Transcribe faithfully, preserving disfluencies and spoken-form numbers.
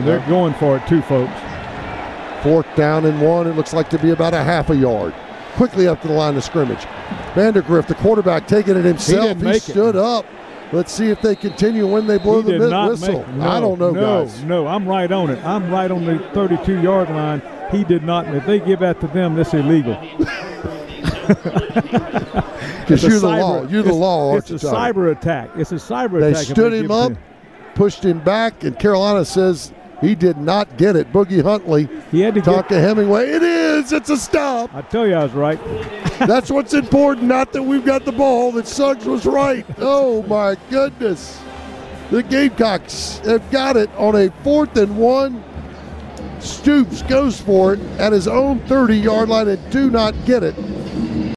And they're going for it too, folks. Fourth down and one. It looks like to be about a half a yard. Quickly up to the line of scrimmage. Vandergriff, the quarterback, taking it himself. He, he stood it. up. Let's see if they continue when they blow he the mid whistle. No, I don't know, no, guys. No, no, I'm right on it. I'm right on the thirty-two-yard line. He did not. If they give that to them, that's illegal. Because you're cyber, the law. You're the law. It's, it's a cyber attack. It's a cyber they attack. They stood him up, him. pushed him back, and Carolina says he did not get it. Boogie Huntley, he had to Tonka Hemingway. It is. It's a stop. I tell you, I was right. That's what's important, not that we've got the ball, that Suggs was right. Oh, my goodness. The Gamecocks have got it on a fourth and one. Stoops goes for it at his own thirty-yard line and do not get it.